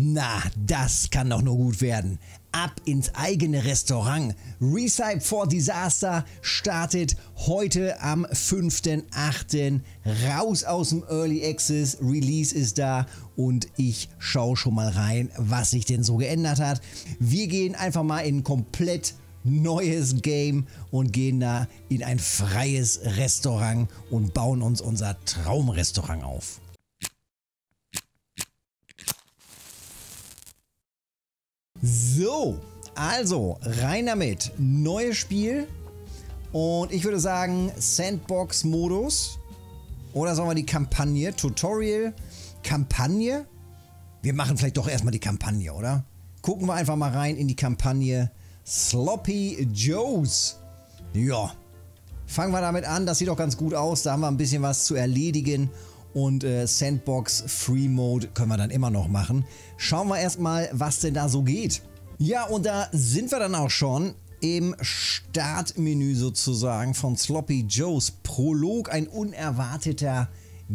Na, das kann doch nur gut werden. Ab ins eigene Restaurant. Recipe for Disaster startet heute am 5.8. Raus aus dem Early Access. Release ist da und ich schaue schon mal rein, was sich denn so geändert hat. Wir gehen einfach mal in ein komplett neues Game und gehen da in ein freies Restaurant und bauen uns unser Traumrestaurant auf. So, also rein damit. Neues Spiel und ich würde sagen Sandbox-Modus oder sagen wir die Kampagne, Tutorial, Kampagne. Wir machen vielleicht doch erstmal die Kampagne, oder? Gucken wir einfach mal rein in die Kampagne Sloppy Joes. Ja, fangen wir damit an, das sieht doch ganz gut aus, da haben wir ein bisschen was zu erledigen. Und Sandbox Free Mode können wir dann immer noch machen. Schauen wir erstmal, was denn da so geht. Ja, und da sind wir dann auch schon im Startmenü sozusagen von Sloppy Joes. Prolog, ein unerwarteter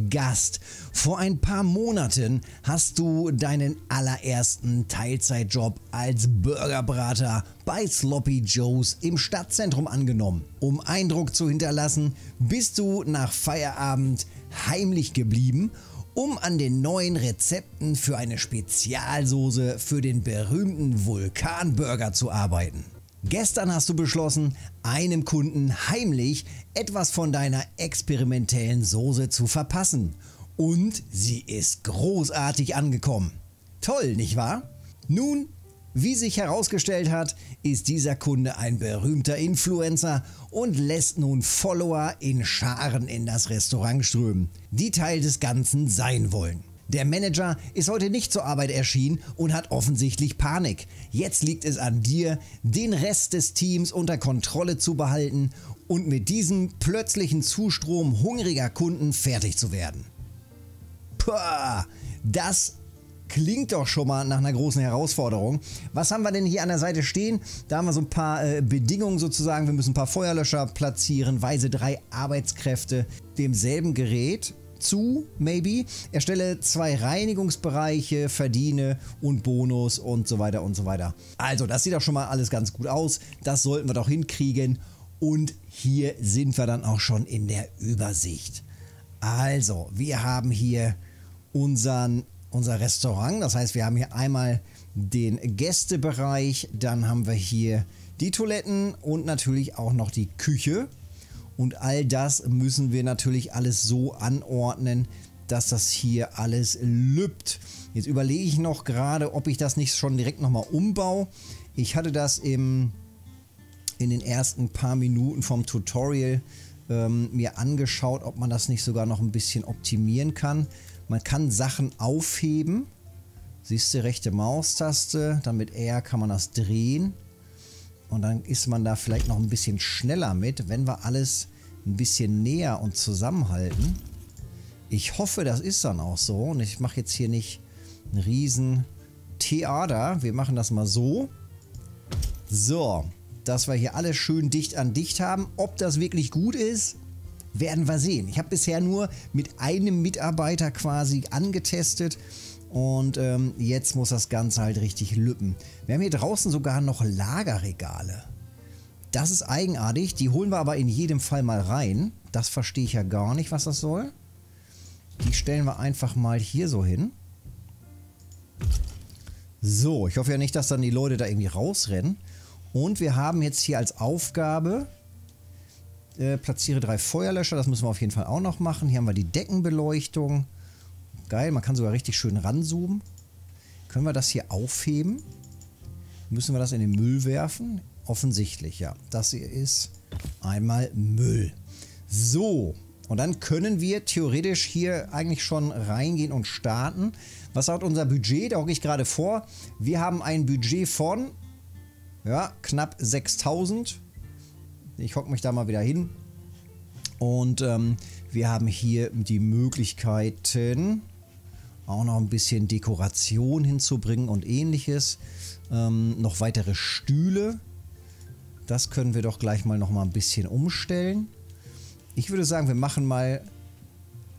Gast. Vor ein paar Monaten hast du deinen allerersten Teilzeitjob als Burgerbrater bei Sloppy Joes im Stadtzentrum angenommen. Um Eindruck zu hinterlassen, bist du nach Feierabend heimlich geblieben, um an den neuen Rezepten für eine Spezialsoße für den berühmten Vulkanburger zu arbeiten. Gestern hast du beschlossen, einem Kunden heimlich etwas von deiner experimentellen Soße zu verpassen. Und sie ist großartig angekommen. Toll, nicht wahr? Nun, wie sich herausgestellt hat, ist dieser Kunde ein berühmter Influencer und lässt nun Follower in Scharen in das Restaurant strömen, die Teil des Ganzen sein wollen. Der Manager ist heute nicht zur Arbeit erschienen und hat offensichtlich Panik. Jetzt liegt es an dir, den Rest des Teams unter Kontrolle zu behalten und mit diesem plötzlichen Zustrom hungriger Kunden fertig zu werden. Puh, das klingt doch schon mal nach einer großen Herausforderung. Was haben wir denn hier an der Seite stehen? Da haben wir so ein paar Bedingungen sozusagen. Wir müssen ein paar Feuerlöscher platzieren, weise 3 Arbeitskräfte demselben Gerät zu, maybe. Erstelle 2 Reinigungsbereiche, verdiene und Bonus und so weiter und so weiter. Also das sieht doch schon mal alles ganz gut aus. Das sollten wir doch hinkriegen. Und hier sind wir dann auch schon in der Übersicht. Also wir haben hier unser Restaurant, das heißt, wir haben hier einmal den Gästebereich, dann haben wir hier die Toiletten und natürlich auch noch die Küche. Und all das müssen wir natürlich alles so anordnen, dass das hier alles lübt. Jetzt überlege ich noch gerade, ob ich das nicht schon direkt nochmal umbaue. Ich hatte das in den ersten paar Minuten vom Tutorial mir angeschaut, ob man das nicht sogar noch ein bisschen optimieren kann. Man kann Sachen aufheben, siehst du, rechte Maustaste, dann mit R kann man das drehen und dann ist man da vielleicht noch ein bisschen schneller mit, wenn wir alles ein bisschen näher und zusammenhalten. Ich hoffe, das ist dann auch so und ich mache jetzt hier nicht einen riesen Theater, wir machen das mal so. So, dass wir hier alles schön dicht an dicht haben, ob das wirklich gut ist, werden wir sehen. Ich habe bisher nur mit einem Mitarbeiter quasi angetestet und jetzt muss das Ganze halt richtig lüppen. Wir haben hier draußen sogar noch Lagerregale. Das ist eigenartig, die holen wir aber in jedem Fall mal rein. Das verstehe ich ja gar nicht, was das soll. Die stellen wir einfach mal hier so hin. So, ich hoffe ja nicht, dass dann die Leute da irgendwie rausrennen. Und wir haben jetzt hier als Aufgabe... platziere 3 Feuerlöscher, das müssen wir auf jeden Fall auch noch machen. Hier haben wir die Deckenbeleuchtung. Geil, man kann sogar richtig schön ranzoomen. Können wir das hier aufheben? Müssen wir das in den Müll werfen? Offensichtlich, ja. Das hier ist einmal Müll. So, und dann können wir theoretisch hier eigentlich schon reingehen und starten. Was hat unser Budget? Da hocke ich gerade vor. Wir haben ein Budget von, ja, knapp 6.000. Ich hocke mich da mal wieder hin und wir haben hier die Möglichkeiten, auch noch ein bisschen Dekoration hinzubringen und ähnliches. Noch weitere Stühle, das können wir doch gleich mal noch mal ein bisschen umstellen. Ich würde sagen, wir machen mal,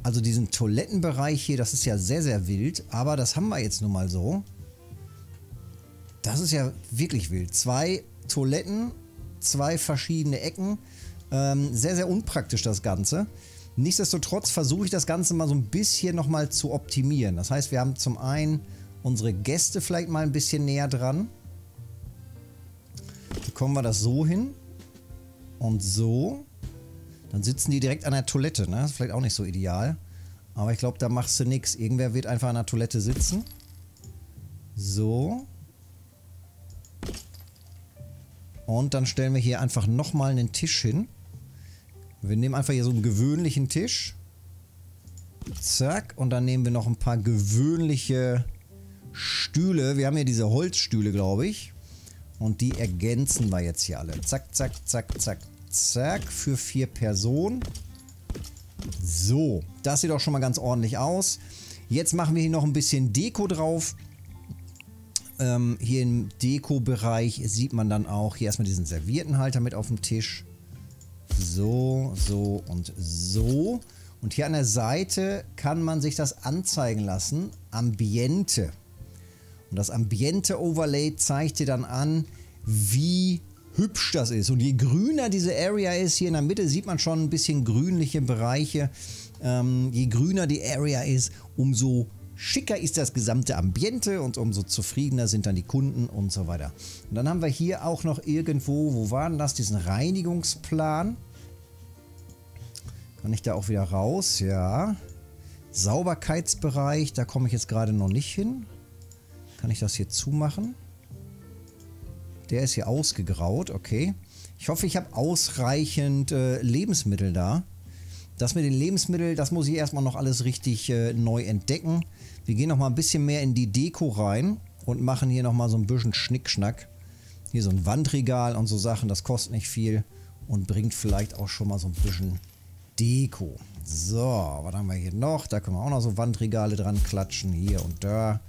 also diesen Toilettenbereich hier, das ist ja sehr, sehr wild, aber das haben wir jetzt nun mal so. Das ist ja wirklich wild. 2 Toiletten, 2 verschiedene Ecken. Sehr, sehr unpraktisch das Ganze. Nichtsdestotrotz versuche ich das Ganze mal so ein bisschen nochmal zu optimieren. Das heißt, wir haben zum einen unsere Gäste vielleicht mal ein bisschen näher dran. Bekommen wir das so hin und so. Dann sitzen die direkt an der Toilette, ne? Das ist vielleicht auch nicht so ideal. Aber ich glaube, da machst du nichts. Irgendwer wird einfach an der Toilette sitzen. So. Und dann stellen wir hier einfach nochmal einen Tisch hin. Wir nehmen einfach hier so einen gewöhnlichen Tisch. Zack. Und dann nehmen wir noch ein paar gewöhnliche Stühle. Wir haben hier diese Holzstühle, glaube ich. Und die ergänzen wir jetzt hier alle. Zack, zack, zack, zack, zack. Für 4 Personen. So. Das sieht auch schon mal ganz ordentlich aus. Jetzt machen wir hier noch ein bisschen Deko drauf. Hier im Deko-Bereich sieht man dann auch hier erstmal diesen Serviettenhalter mit auf dem Tisch. So, so und so. Und hier an der Seite kann man sich das anzeigen lassen. Ambiente. Und das Ambiente-Overlay zeigt dir dann an, wie hübsch das ist. Und je grüner diese Area ist, hier in der Mitte sieht man schon ein bisschen grünliche Bereiche. Je grüner die Area ist, umso schicker ist das gesamte Ambiente und umso zufriedener sind dann die Kunden und so weiter. Und dann haben wir hier auch noch irgendwo, wo war denn das, diesen Reinigungsplan. Kann ich da auch wieder raus? Ja. Sauberkeitsbereich, da komme ich jetzt gerade noch nicht hin. Kann ich das hier zumachen? Der ist hier ausgegraut, okay. Ich hoffe, ich habe ausreichend Lebensmittel da. Das mit den Lebensmitteln, das muss ich erstmal noch alles richtig neu entdecken. Wir gehen nochmal ein bisschen mehr in die Deko rein und machen hier nochmal so ein bisschen Schnickschnack. Hier so ein Wandregal und so Sachen, das kostet nicht viel und bringt vielleicht auch schon mal so ein bisschen Deko. So, was haben wir hier noch? Da können wir auch noch so Wandregale dran klatschen, hier und da.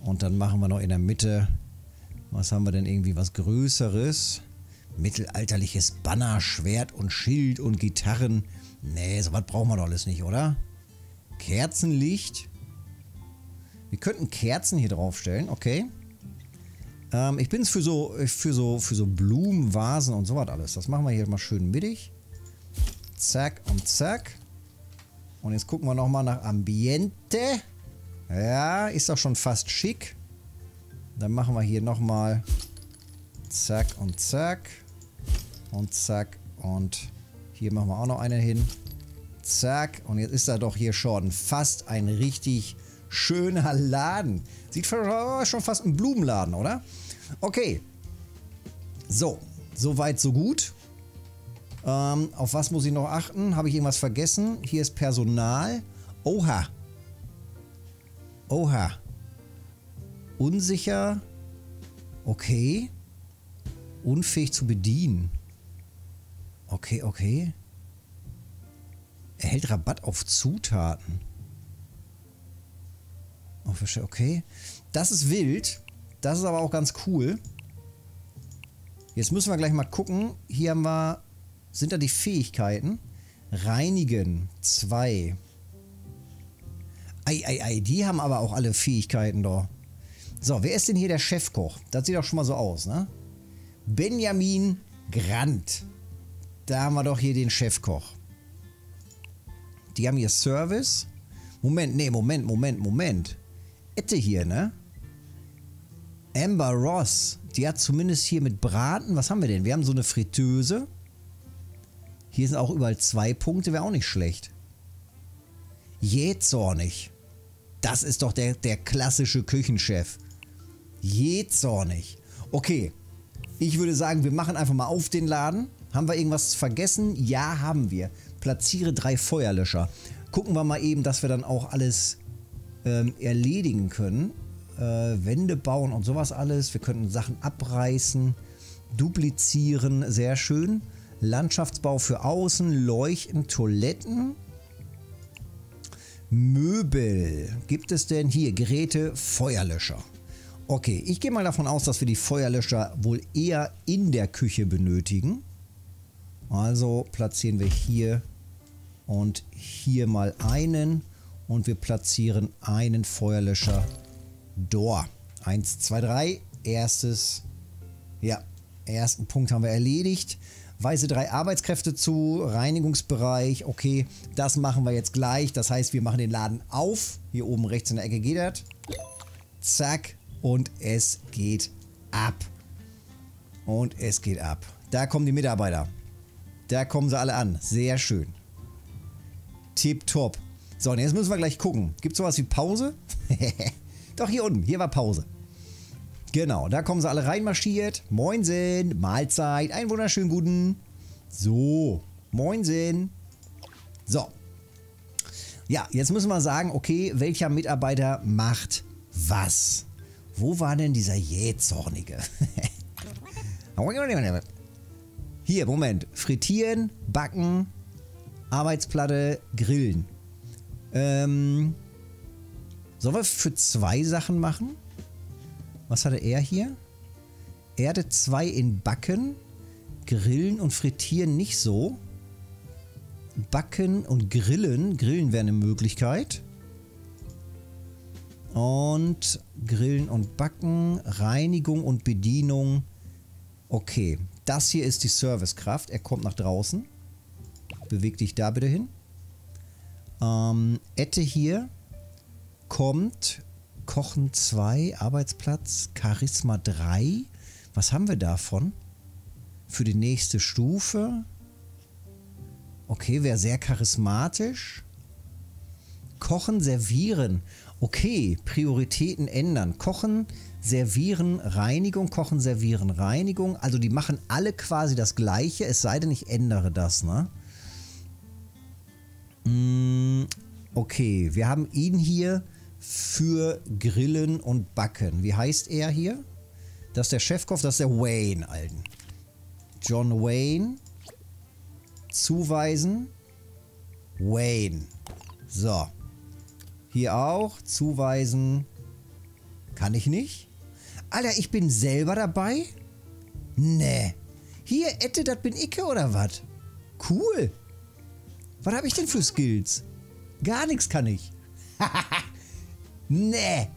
Und dann machen wir noch in der Mitte, was haben wir denn irgendwie was Größeres? Mittelalterliches Banner, Schwert und Schild und Gitarren. Nee, sowas brauchen wir doch alles nicht, oder? Kerzenlicht. Wir könnten Kerzen hier draufstellen, okay. Ich bin es für so Blumen, Vasen und sowas alles. Das machen wir hier mal schön mittig. Zack und zack. Und jetzt gucken wir nochmal nach Ambiente. Ja, ist doch schon fast schick. Dann machen wir hier nochmal zack und zack. Und zack und... Hier machen wir auch noch eine hin. Zack. Und jetzt ist da doch hier schon fast ein richtig schöner Laden. Sieht schon fast ein Blumenladen, oder? Okay. So. Soweit, so gut. Auf was muss ich noch achten? Habe ich irgendwas vergessen? Hier ist Personal. Oha. Oha. Unsicher. Okay. Unfähig zu bedienen. Okay, okay. Erhält Rabatt auf Zutaten. Okay. Das ist wild. Das ist aber auch ganz cool. Jetzt müssen wir gleich mal gucken. Hier haben wir... Sind da die Fähigkeiten? Reinigen. 2. Ei. Die haben aber auch alle Fähigkeiten da. So, wer ist denn hier der Chefkoch? Das sieht doch schon mal so aus, ne? Benjamin Grant. Da haben wir doch hier den Chefkoch. Die haben hier Service. Moment. Ette hier, ne? Amber Ross. Die hat zumindest hier mit Braten. Was haben wir denn? Wir haben so eine Fritteuse. Hier sind auch überall 2 Punkte. Wäre auch nicht schlecht. Jähzornig. Das ist doch der klassische Küchenchef. Jähzornig. Okay. Ich würde sagen, wir machen einfach mal auf den Laden. Haben wir irgendwas vergessen? Ja, haben wir. Platziere 3 Feuerlöscher. Gucken wir mal eben, dass wir dann auch alles erledigen können. Wände bauen und sowas alles. Wir könnten Sachen abreißen, duplizieren. Sehr schön. Landschaftsbau für außen, Leuchten, Toiletten. Möbel. Gibt es denn hier Geräte, Feuerlöscher? Okay, ich gehe mal davon aus, dass wir die Feuerlöscher wohl eher in der Küche benötigen. Also platzieren wir hier und hier mal einen und wir platzieren einen Feuerlöscher dort. 1, 2, 3, ersten Punkt haben wir erledigt. Weise 3 Arbeitskräfte zu, Reinigungsbereich, okay, das machen wir jetzt gleich. Das heißt, wir machen den Laden auf. Hier oben rechts in der Ecke geht das. Zack. Und es geht ab. Und es geht ab. Da kommen die Mitarbeiter. Da kommen sie alle an. Sehr schön. Tipptopp. So, und jetzt müssen wir gleich gucken. Gibt es sowas wie Pause? Doch, hier unten. Hier war Pause. Genau, da kommen sie alle reinmarschiert. Moinsen, Mahlzeit, einen wunderschönen guten. So, Moinsen. So. Ja, jetzt müssen wir sagen, okay, welcher Mitarbeiter macht was? Wo war denn dieser jähzornige? Hier, Moment. Frittieren, backen, Arbeitsplatte, grillen. Sollen wir für 2 Sachen machen? Was hatte er hier? Er hatte 2 in Backen. Grillen und Frittieren nicht so. Backen und Grillen. Grillen wäre eine Möglichkeit. Und Grillen und Backen. Reinigung und Bedienung. Okay. Das hier ist die Servicekraft. Er kommt nach draußen. Beweg dich da bitte hin. Ette hier kommt... Kochen 2, Arbeitsplatz, Charisma 3. Was haben wir davon? Für die nächste Stufe. Okay, wäre sehr charismatisch. Kochen, servieren. Okay, Prioritäten ändern. Kochen, servieren, Reinigung. Kochen, servieren, Reinigung. Also die machen alle quasi das Gleiche, es sei denn, ich ändere das, ne? Okay, wir haben ihn hier... für Grillen und Backen. Wie heißt er hier? Das ist der Chefkoch, das ist der Wayne Alden. John Wayne. Zuweisen. Wayne. So. Hier auch. Zuweisen. Kann ich nicht? Alter, ich bin selber dabei? Nee. Hier, Ette, das bin ich oder was? Cool. Was habe ich denn für Skills? Gar nichts kann ich. Hahaha. Nee.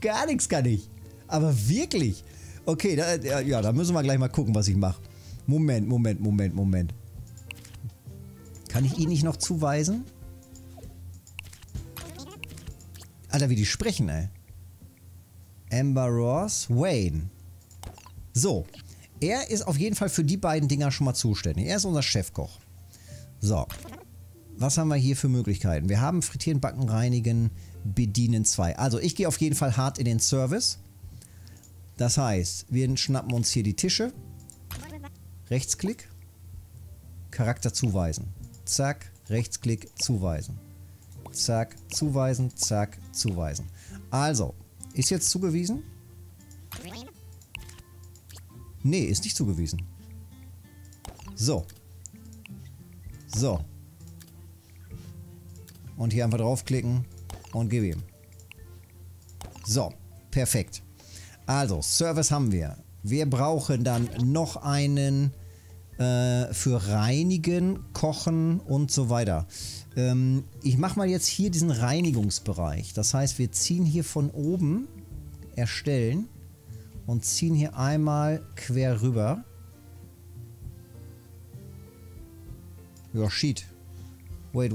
Gar nichts kann ich. Aber wirklich. Okay, da müssen wir gleich mal gucken, was ich mache. Moment. Kann ich ihn nicht noch zuweisen? Alter, wie die sprechen, ey. Amber Ross, Wayne. So. Er ist auf jeden Fall für die beiden Dinger schon mal zuständig. Er ist unser Chefkoch. So. Was haben wir hier für Möglichkeiten? Wir haben Frittieren, Backen, Reinigen, Bedienen 2. Also ich gehe auf jeden Fall hart in den Service. Das heißt, wir schnappen uns hier die Tische. Rechtsklick. Charakter zuweisen. Zack, Rechtsklick, zuweisen. Zack, zuweisen, zack, zuweisen. Also, ist jetzt zugewiesen? Nee, ist nicht zugewiesen. So. So. Und hier einfach draufklicken und gib ihm. So, perfekt. Also, Service haben wir. Wir brauchen dann noch einen für Reinigen, Kochen und so weiter. Ich mache mal jetzt hier diesen Reinigungsbereich. Das heißt, wir ziehen hier von oben, erstellen und ziehen hier einmal quer rüber. Ja, shit. Wait.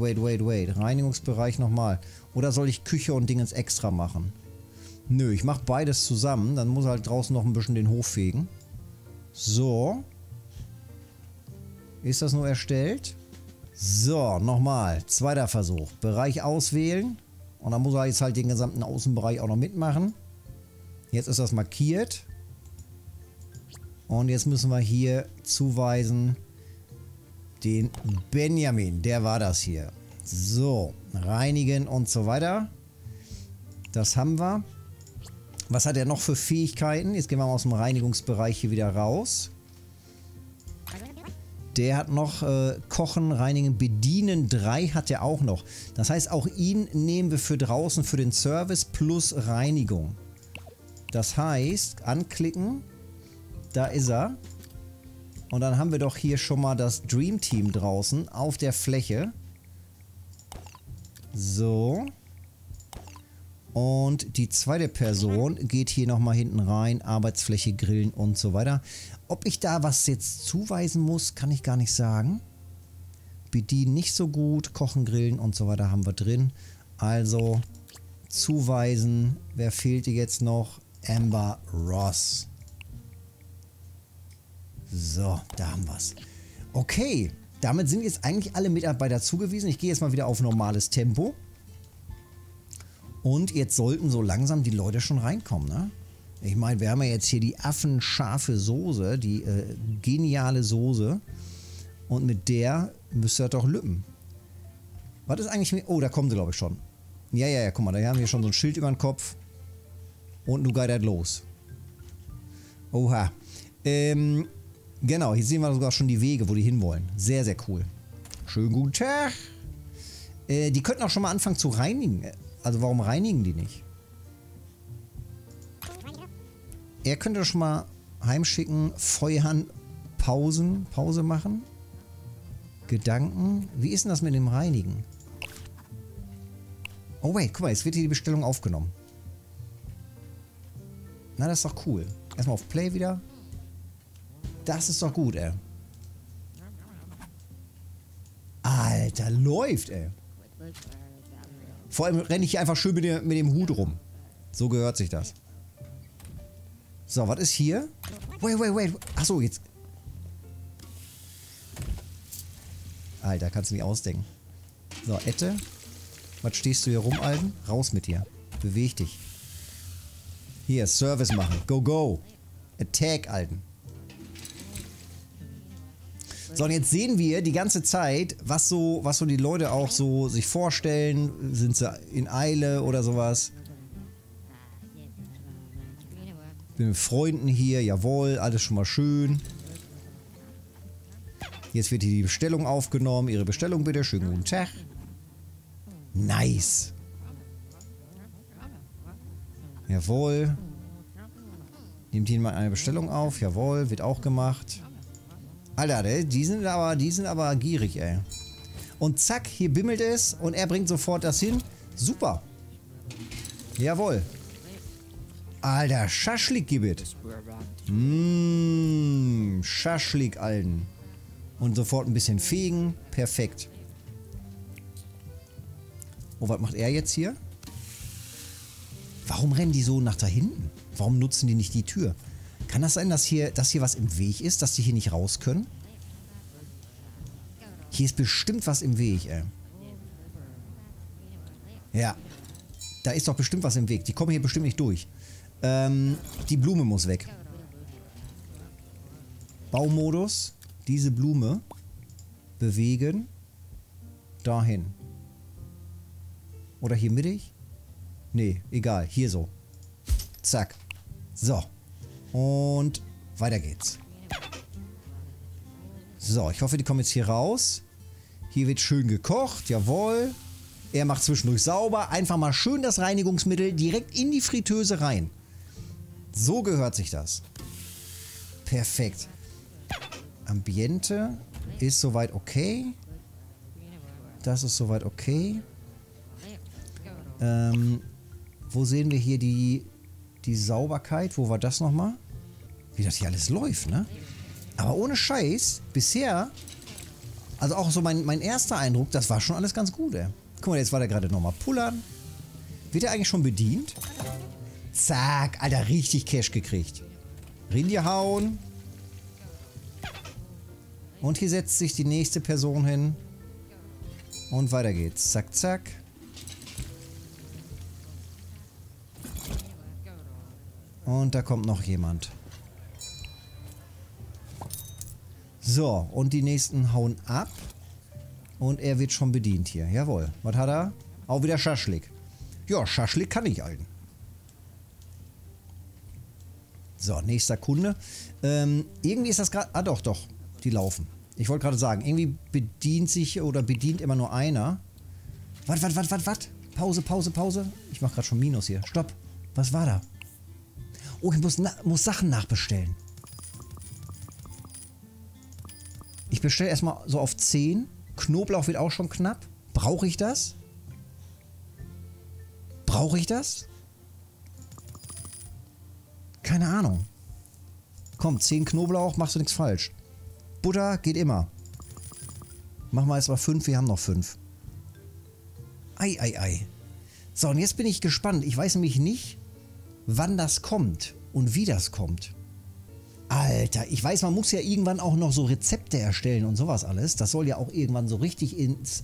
Reinigungsbereich nochmal. Oder soll ich Küche und Dingens extra machen? Nö, ich mache beides zusammen. Dann muss halt draußen noch ein bisschen den Hof fegen. So. Ist das nur erstellt? So, nochmal. Zweiter Versuch. Bereich auswählen. Und dann muss er jetzt halt den gesamten Außenbereich auch noch mitmachen. Jetzt ist das markiert. Und jetzt müssen wir hier zuweisen... den Benjamin, der war das hier. So, reinigen und so weiter. Das haben wir. Was hat er noch für Fähigkeiten? Jetzt gehen wir mal aus dem Reinigungsbereich hier wieder raus. Der hat noch Kochen, Reinigen, Bedienen. 3 hat er auch noch. Das heißt, auch ihn nehmen wir für draußen für den Service plus Reinigung. Das heißt, anklicken. Da ist er. Und dann haben wir doch hier schon mal das Dream Team draußen auf der Fläche. So. Und die zweite Person geht hier nochmal hinten rein, Arbeitsfläche, Grillen und so weiter. Ob ich da was jetzt zuweisen muss, kann ich gar nicht sagen. Bedienen nicht so gut, Kochen, Grillen und so weiter haben wir drin. Also zuweisen, wer fehlte jetzt noch? Amber Ross. So, da haben wir es. Okay, damit sind jetzt eigentlich alle Mitarbeiter zugewiesen. Ich gehe jetzt mal wieder auf normales Tempo. Und jetzt sollten so langsam die Leute schon reinkommen, ne? Ich meine, wir haben ja jetzt hier die affenscharfe Soße, die geniale Soße. Und mit der müsst ihr doch lüppen. Was ist eigentlich mit... Oh, da kommen sie, glaube ich, schon. Ja, guck mal, da haben wir schon so ein Schild über den Kopf. Und nun geht das los. Oha. Genau, hier sehen wir sogar schon die Wege, wo die hinwollen. Sehr, sehr cool. Schönen guten Tag. Die könnten auch schon mal anfangen zu reinigen. Also warum reinigen die nicht? Er könnte schon mal heimschicken, feuern, Pause machen. Gedanken. Wie ist denn das mit dem Reinigen? Oh wait, guck mal, jetzt wird hier die Bestellung aufgenommen. Na, das ist doch cool. Erstmal auf Play wieder. Das ist doch gut, ey. Alter, läuft, ey. Vor allem renne ich hier einfach schön mit dem Hut rum. So gehört sich das. So, was ist hier? Wait. Achso, jetzt. Alter, kannst du nicht ausdenken. So, Ette. Was stehst du hier rum, Alten? Raus mit dir. Beweg dich. Hier, Service machen. Go, go. Attack, Alten. So, und jetzt sehen wir die ganze Zeit, was so die Leute auch so sich vorstellen. Sind sie in Eile oder sowas? Bin mit Freunden hier, jawohl, alles schon mal schön. Jetzt wird hier die Bestellung aufgenommen. Ihre Bestellung bitte, schönen guten Tag. Nice. Jawohl. Nehmt hier mal eine Bestellung auf, jawohl, wird auch gemacht. Alter, die sind aber gierig, ey. Und zack, hier bimmelt es und er bringt sofort das hin. Super. Jawohl. Alter, Schaschlik gibt. Schaschlik, Alten. Und sofort ein bisschen fegen. Perfekt. Oh, was macht er jetzt hier? Warum rennen die so nach da hinten? Warum nutzen die nicht die Tür? Kann das sein, dass hier was im Weg ist, dass die hier nicht raus können? Hier ist bestimmt was im Weg, ey. Ja. Da ist doch bestimmt was im Weg. Die kommen hier bestimmt nicht durch. Die Blume muss weg. Baumodus. Diese Blume bewegen. Dahin. Oder hier mittig? Nee, egal. Hier so. Zack. So. Und weiter geht's. So, ich hoffe, die kommen jetzt hier raus. Hier wird schön gekocht, jawohl. Er macht zwischendurch sauber. Einfach mal schön das Reinigungsmittel direkt in die Fritteuse rein. So gehört sich das. Perfekt. Ambiente ist soweit okay. Das ist soweit okay. Wo sehen wir hier die Sauberkeit, wo war das nochmal? Wie das hier alles läuft, ne? Aber ohne Scheiß, bisher, also auch so mein erster Eindruck, das war schon alles ganz gut, ey. Guck mal, jetzt war der gerade nochmal pullern. Wird er eigentlich schon bedient? Zack, Alter, richtig Cash gekriegt. Rinde hauen. Und hier setzt sich die nächste Person hin. Und weiter geht's. Zack, zack. Und da kommt noch jemand. So, und die nächsten hauen ab. Und er wird schon bedient hier. Jawohl. Was hat er? Auch wieder Schaschlik. Ja, Schaschlik kann ich allen. So, nächster Kunde. Irgendwie ist das gerade... Ah, doch. Die laufen. Ich wollte gerade sagen, irgendwie bedient immer nur einer. Was? Pause. Ich mache gerade schon Minus hier. Stopp. Was war da? Oh, ich muss Sachen nachbestellen. Ich bestelle erstmal so auf 10. Knoblauch wird auch schon knapp. Brauche ich das? Brauche ich das? Keine Ahnung. Komm, 10 Knoblauch, machst du nichts falsch. Butter geht immer. Machen wir jetzt mal 5, wir haben noch 5. Ei, ei, ei. So, und jetzt bin ich gespannt. Ich weiß nämlich nicht, wann das kommt und wie das kommt. Alter, ich weiß, man muss ja irgendwann auch noch so Rezepte erstellen und sowas alles. Das soll ja auch irgendwann so richtig ins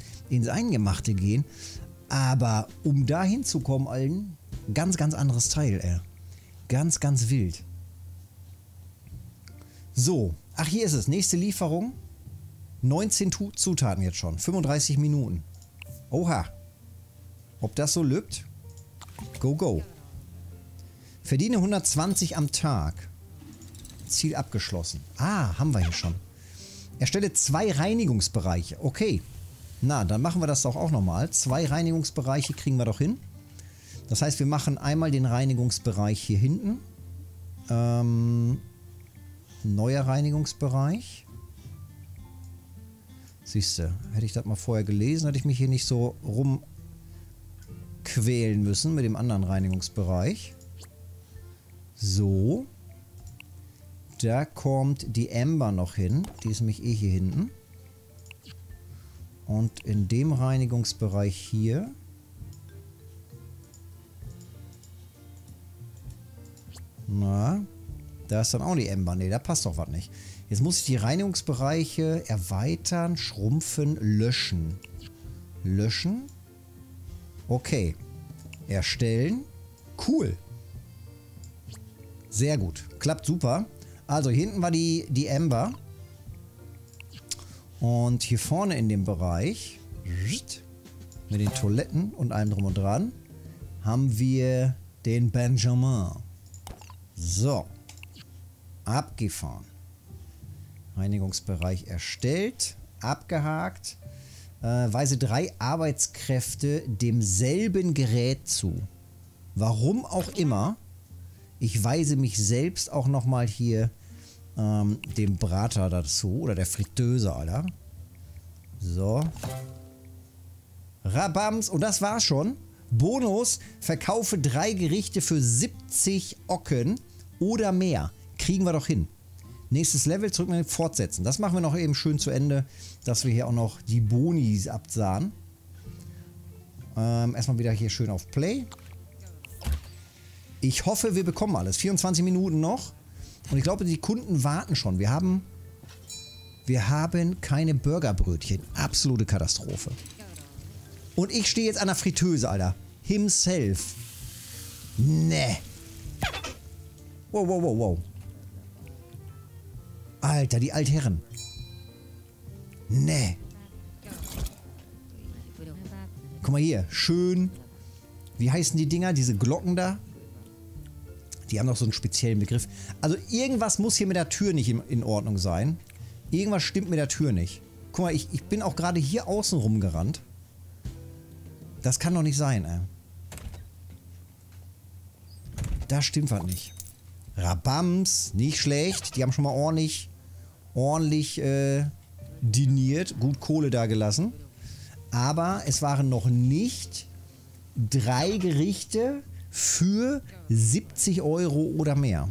Eingemachte gehen. Aber um da hinzukommen, Alten, ganz, ganz anderes Teil, ey. Ganz, ganz wild. So, ach, hier ist es. Nächste Lieferung. 19 Zutaten jetzt schon. 35 Minuten. Oha. Ob das so lübt? Go, go. Verdiene 120 am Tag. Ziel abgeschlossen. Ah, haben wir hier schon. Erstelle 2 Reinigungsbereiche. Okay. Na, dann machen wir das doch auch nochmal. 2 Reinigungsbereiche kriegen wir doch hin. Das heißt, wir machen einmal den Reinigungsbereich hier hinten. Neuer Reinigungsbereich. Siehste, hätte ich das mal vorher gelesen, hätte ich mich hier nicht so rumquälen müssen mit dem anderen Reinigungsbereich. So. Da kommt die Amber noch hin. Die ist nämlich eh hier hinten. Und in dem Reinigungsbereich hier na, da ist dann auch die Ember. Ne, da passt doch was nicht. Jetzt muss ich die Reinigungsbereiche erweitern, schrumpfen, löschen. Löschen. Okay. Erstellen. Cool. Sehr gut. Klappt super. Also, hier hinten war die Ember. Und hier vorne in dem Bereich, mit den Toiletten und allem drum und dran, haben wir den Benjamin. So. Abgefahren. Reinigungsbereich erstellt. Abgehakt. Weise 3 Arbeitskräfte demselben Gerät zu. Warum auch immer. Ich weise mich selbst auch nochmal hier dem Brater dazu. Oder der Fritteuse, Alter. So. Rabams. Und das war's schon. Bonus, verkaufe 3 Gerichte für 70 Ocken oder mehr. Kriegen wir doch hin. Nächstes Level, zurück mit Fortsetzen. Das machen wir noch eben schön zu Ende, dass wir hier auch noch die Bonis absahen. Erstmal wieder hier schön auf Play. Ich hoffe, wir bekommen alles. 24 Minuten noch. Und ich glaube, die Kunden warten schon. Wir haben keine Burgerbrötchen. Absolute Katastrophe. Und ich stehe jetzt an der Fritteuse, Alter. Himself. Ne. Wow, wow, wow, wow. Alter, die Altherren. Ne. Guck mal hier. Schön. Wie heißen die Dinger? Diese Glocken da? Die haben doch so einen speziellen Begriff. Also irgendwas muss hier mit der Tür nicht in Ordnung sein. Irgendwas stimmt mit der Tür nicht. Guck mal, ich bin auch gerade hier außen rumgerannt. Das kann doch nicht sein, ey. Da stimmt was nicht. Rabams, nicht schlecht. Die haben schon mal ordentlich diniert. Gut Kohle da gelassen. Aber es waren noch nicht 3 Gerichte für 70 Euro oder mehr.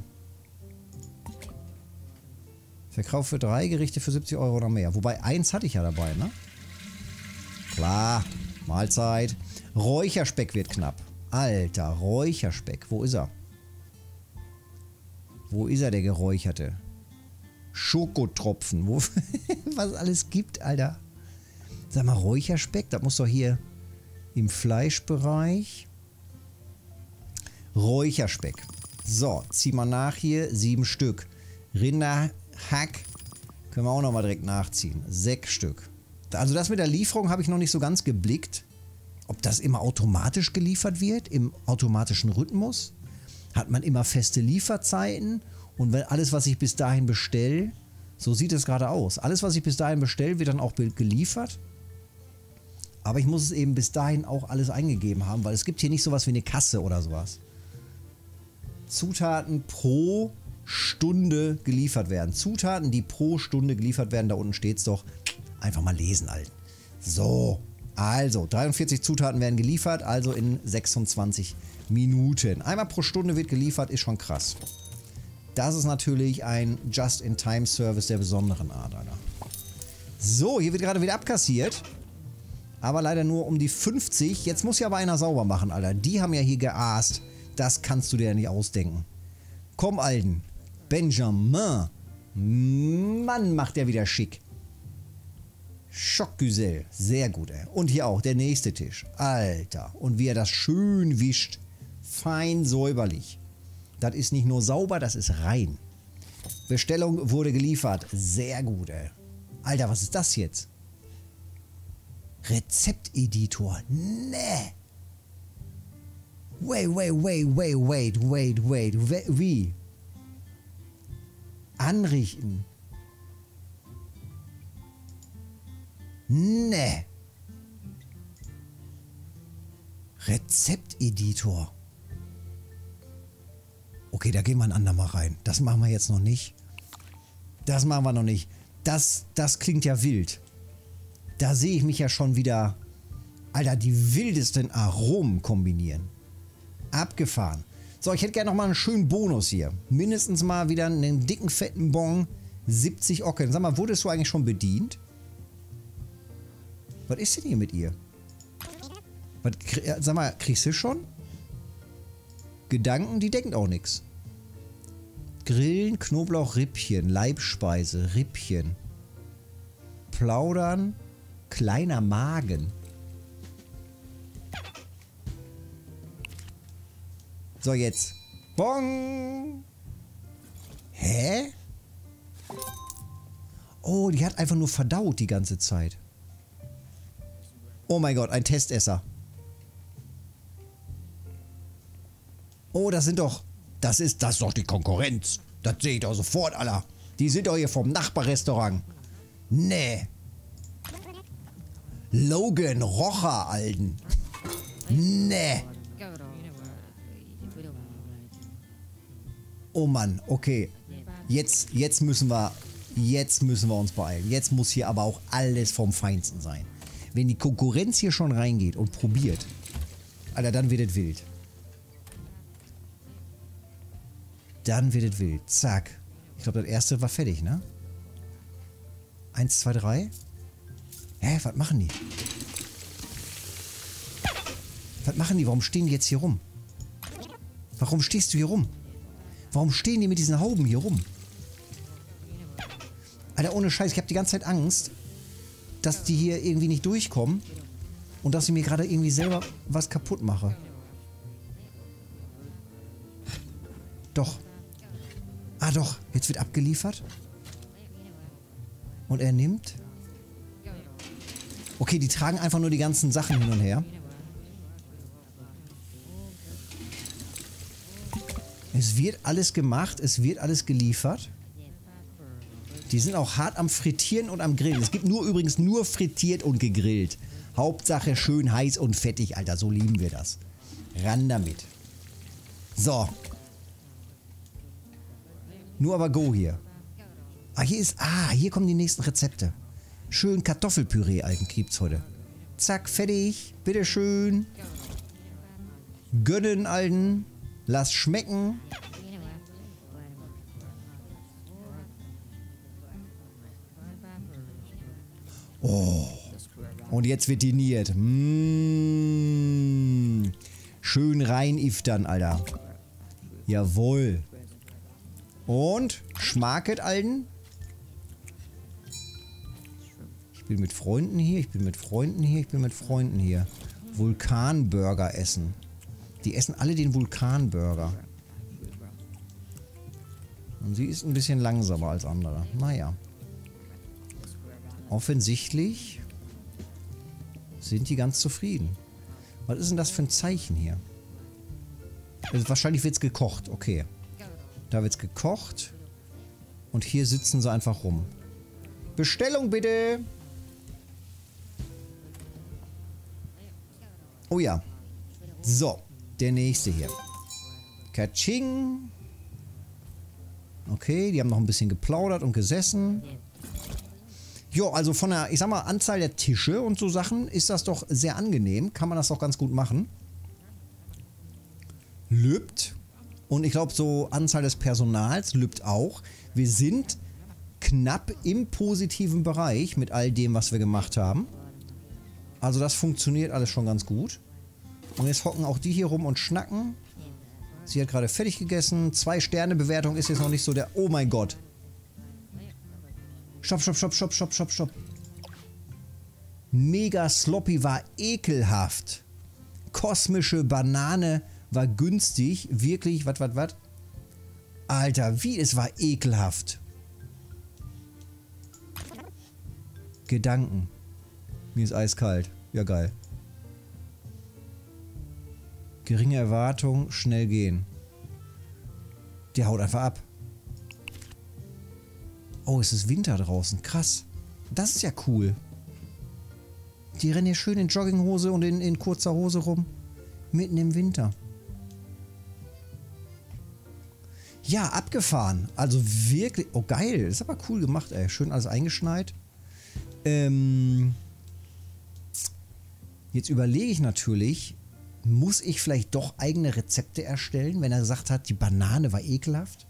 Verkauf für 3 Gerichte für 70 Euro oder mehr. Wobei, 1 hatte ich ja dabei, ne? Klar. Mahlzeit. Räucherspeck wird knapp. Alter, Räucherspeck. Wo ist er? Wo ist er, der Geräucherte? Schokotropfen. Wo, was es alles gibt, Alter. Sag mal, Räucherspeck. Das muss doch hier im Fleischbereich. Räucherspeck. So, zieh mal nach hier. 7 Stück. Rinderhack. Können wir auch nochmal direkt nachziehen. 6 Stück. Also das mit der Lieferung habe ich noch nicht so ganz geblickt. Ob das immer automatisch geliefert wird, im automatischen Rhythmus? Hat man immer feste Lieferzeiten? Und wenn alles, was ich bis dahin bestelle, so sieht es gerade aus. Alles, was ich bis dahin bestelle, wird dann auch geliefert. Aber ich muss es eben bis dahin auch alles eingegeben haben, weil es gibt hier nicht sowas wie eine Kasse oder sowas. Zutaten pro Stunde geliefert werden. Zutaten, die pro Stunde geliefert werden, da unten steht es doch. Einfach mal lesen, Alter. So, Also, 43 Zutaten werden geliefert, also in 26 Minuten. Einmal pro Stunde wird geliefert, ist schon krass. Das ist natürlich ein Just-in-Time-Service der besonderen Art, Alter. So, hier wird gerade wieder abkassiert. Aber leider nur um die 50. Jetzt muss ja aber einer sauber machen, Alter. Die haben ja hier geaßt. Das kannst du dir ja nicht ausdenken. Komm, Alden. Benjamin. Mann, macht der wieder schick. Schockgüsel. Sehr gut, ey. Und hier auch, der nächste Tisch. Alter. Und wie er das schön wischt. Fein säuberlich. Das ist nicht nur sauber, das ist rein. Bestellung wurde geliefert. Sehr gut, ey. Alter, was ist das jetzt? Rezepteditor. Nee. Wait. Wie? Anrichten. Nee. Rezepteditor. Okay, da gehen wir ein andermal rein. Das machen wir jetzt noch nicht. Das machen wir noch nicht. Das klingt ja wild. Da sehe ich mich ja schon wieder, Alter, die wildesten Aromen kombinieren. Abgefahren. So, ich hätte gerne nochmal einen schönen Bonus hier. Mindestens mal wieder einen dicken, fetten Bon. 70 Ocken. Sag mal, wurdest du eigentlich schon bedient? Was ist denn hier mit ihr? Was, sag mal, kriegst du schon? Gedanken, die denken auch nichts. Grillen, Knoblauch, Rippchen, Leibspeise, Rippchen. Plaudern, kleiner Magen. So, jetzt. Bong! Hä? Oh, die hat einfach nur verdaut die ganze Zeit. Oh mein Gott, ein Testesser. Oh, das sind doch... Das ist doch die Konkurrenz. Das sehe ich doch sofort, Alter. Die sind doch hier vom Nachbarrestaurant. Nee. Logan Rocher, Alden. Nee. Oh Mann, okay. Jetzt müssen wir uns beeilen. Jetzt muss hier aber auch alles vom Feinsten sein. Wenn die Konkurrenz hier schon reingeht und probiert, Alter, dann wird es wild. Dann wird es wild. Zack. Ich glaube, das erste war fertig, ne? 1, 2, 3. Hä, was machen die? Was machen die? Warum stehen die jetzt hier rum? Warum stehst du hier rum? Warum stehen die mit diesen Hauben hier rum? Alter, ohne Scheiß. Ich habe die ganze Zeit Angst, dass die hier irgendwie nicht durchkommen und dass ich mir gerade irgendwie selber was kaputt mache. Doch. Ah doch, jetzt wird abgeliefert. Und er nimmt. Okay, die tragen einfach nur die ganzen Sachen hin und her. Es wird alles gemacht, es wird alles geliefert. Die sind auch hart am Frittieren und am Grillen. Es gibt übrigens nur frittiert und gegrillt. Hauptsache schön heiß und fettig, Alter. So lieben wir das. Ran damit. So. Nur aber go hier. Ah, hier kommen die nächsten Rezepte. Schön Kartoffelpüree, Alten, gibt's heute. Zack, fertig. Bitteschön. Gönnen, Alten. Lass schmecken. Oh. Und jetzt wird diniert. Mmh. Schön rein, iftern, Alter. Jawohl. Und schmacket, Alten. Ich bin mit Freunden hier. Vulkanburger essen. Die essen alle den Vulkanburger. Und sie ist ein bisschen langsamer als andere. Naja. Offensichtlich sind die ganz zufrieden. Was ist denn das für ein Zeichen hier? Also wahrscheinlich wird es gekocht. Okay. Da wird's gekocht. Und hier sitzen sie einfach rum. Bestellung bitte! Oh ja. So. Der nächste hier. Katsching. Okay, die haben noch ein bisschen geplaudert und gesessen. Ja, also von der, ich sag mal, Anzahl der Tische und so Sachen ist das doch sehr angenehm. Kann man das doch ganz gut machen. Lübt. Und ich glaube, so Anzahl des Personals lübt auch. Wir sind knapp im positiven Bereich mit all dem, was wir gemacht haben. Also das funktioniert alles schon ganz gut. Und jetzt hocken auch die hier rum und schnacken. Sie hat gerade fertig gegessen. 2-Sterne-Bewertung ist jetzt noch nicht so der... Oh mein Gott. Stopp, stopp, stopp, stopp, stopp, stopp, stopp. Mega Sloppy war ekelhaft. Kosmische Banane war günstig. Wirklich, was? Alter, wie, es war ekelhaft. Gedanken. Mir ist eiskalt. Ja, geil. Geringe Erwartung, schnell gehen. Der haut einfach ab. Oh, es ist Winter draußen. Krass. Das ist ja cool. Die rennen hier schön in Jogginghose und in kurzer Hose rum. Mitten im Winter. Ja, abgefahren. Also wirklich... Oh, geil. Ist aber cool gemacht, ey. Schön alles eingeschneit. Jetzt überlege ich natürlich... Muss ich vielleicht doch eigene Rezepte erstellen, wenn er gesagt hat, die Banane war ekelhaft?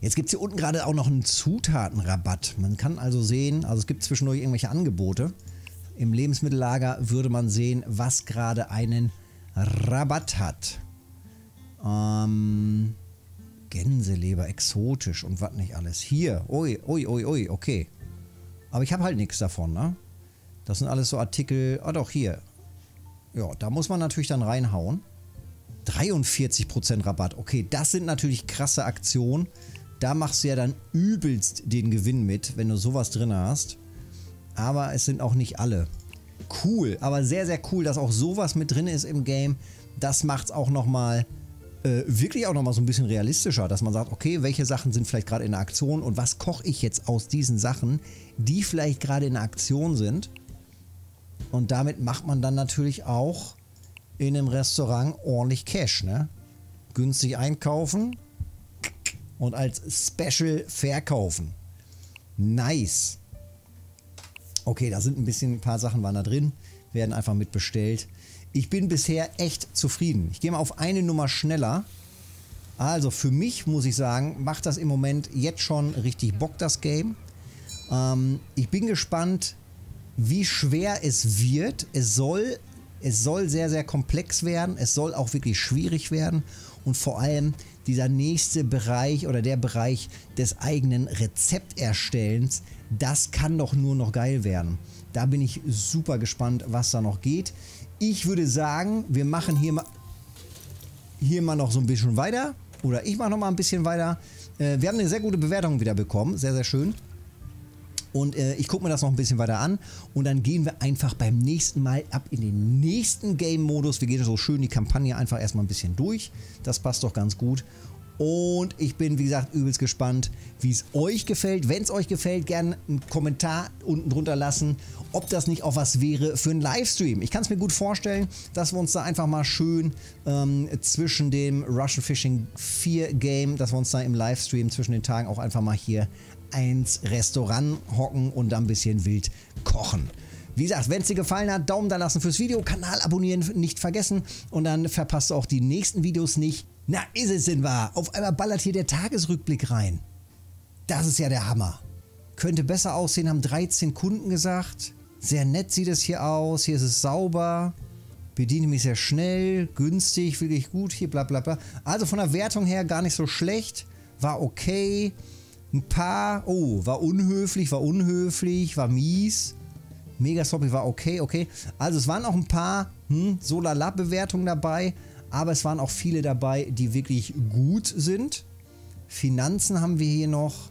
Jetzt gibt es hier unten gerade auch noch einen Zutatenrabatt. Man kann also sehen, also es gibt zwischendurch irgendwelche Angebote. Im Lebensmittellager würde man sehen, was gerade einen Rabatt hat. Gänseleber, exotisch und was nicht alles. Hier, ui, ui, ui, ui, okay. Aber ich habe halt nichts davon, ne? Das sind alles so Artikel, ah doch, hier. Ja, da muss man natürlich dann reinhauen. 43% Rabatt. Okay, das sind natürlich krasse Aktionen. Da machst du ja dann übelst den Gewinn mit, wenn du sowas drin hast. Aber es sind auch nicht alle. Cool, aber sehr, sehr cool, dass auch sowas mit drin ist im Game. Das macht es auch nochmal, wirklich auch nochmal so ein bisschen realistischer. Dass man sagt, okay, welche Sachen sind vielleicht gerade in der Aktion und was koche ich jetzt aus diesen Sachen, die vielleicht gerade in der Aktion sind. Und damit macht man dann natürlich auch in einem Restaurant ordentlich Cash, ne? Günstig einkaufen und als Special verkaufen. Nice. Okay, da sind ein paar Sachen waren da drin, werden einfach mitbestellt. Ich bin bisher echt zufrieden. Ich gehe mal auf eine Nummer schneller. Also für mich muss ich sagen, macht das im Moment jetzt schon richtig Bock, das Game. Ich bin gespannt, wie schwer es wird. Es soll sehr, sehr komplex werden. Es soll auch wirklich schwierig werden. Und vor allem dieser nächste Bereich oder der Bereich des eigenen Rezepterstellens, das kann doch nur noch geil werden. Da bin ich super gespannt, was da noch geht. Ich würde sagen, wir machen hier mal noch so ein bisschen weiter. Oder ich mache noch mal ein bisschen weiter. Wir haben eine sehr gute Bewertung wieder bekommen. Sehr, sehr schön. Und ich gucke mir das noch ein bisschen weiter an und dann gehen wir einfach beim nächsten Mal ab in den nächsten Game-Modus. Wir gehen so schön die Kampagne einfach erstmal ein bisschen durch. Das passt doch ganz gut. Und ich bin, wie gesagt, übelst gespannt, wie es euch gefällt. Wenn es euch gefällt, gerne einen Kommentar unten drunter lassen, ob das nicht auch was wäre für einen Livestream. Ich kann es mir gut vorstellen, dass wir uns da einfach mal schön zwischen dem Russian Fishing 4 Game, dass wir uns da im Livestream zwischen den Tagen auch einfach mal hier ins Restaurant hocken und dann ein bisschen wild kochen. Wie gesagt, wenn es dir gefallen hat, Daumen da lassen fürs Video, Kanal abonnieren nicht vergessen und dann verpasst du auch die nächsten Videos nicht. Na, ist es denn wahr? Auf einmal ballert hier der Tagesrückblick rein. Das ist ja der Hammer. Könnte besser aussehen, haben 13 Kunden gesagt. Sehr nett sieht es hier aus, hier ist es sauber. Bediene mich sehr schnell, günstig, wirklich gut, hier bla bla bla. Also von der Wertung her gar nicht so schlecht, war okay. Ein paar, oh, war unhöflich, war mies. Mega sloppy war okay, okay. Also es waren auch ein paar so lala Bewertungen dabei, aber es waren auch viele dabei, die wirklich gut sind. Finanzen haben wir hier noch.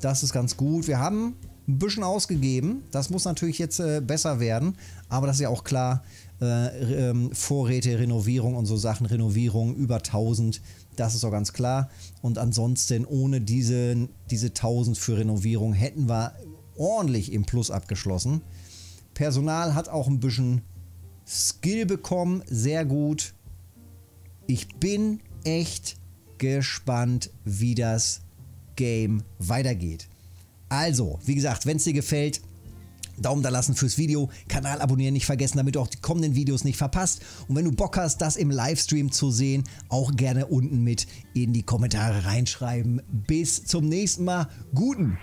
Das ist ganz gut. Wir haben ein bisschen ausgegeben. Das muss natürlich jetzt besser werden, aber das ist ja auch klar. Vorräte, Renovierung und so Sachen, Renovierung über 1000, das ist doch ganz klar. Und ansonsten ohne diese 1000 für Renovierung hätten wir ordentlich im Plus abgeschlossen. Personal hat auch ein bisschen Skill bekommen, sehr gut. Ich bin echt gespannt, wie das Game weitergeht. Also, wie gesagt, wenn es dir gefällt, Daumen da lassen fürs Video, Kanal abonnieren nicht vergessen, damit du auch die kommenden Videos nicht verpasst. Und wenn du Bock hast, das im Livestream zu sehen, auch gerne unten mit in die Kommentare reinschreiben. Bis zum nächsten Mal. Guten!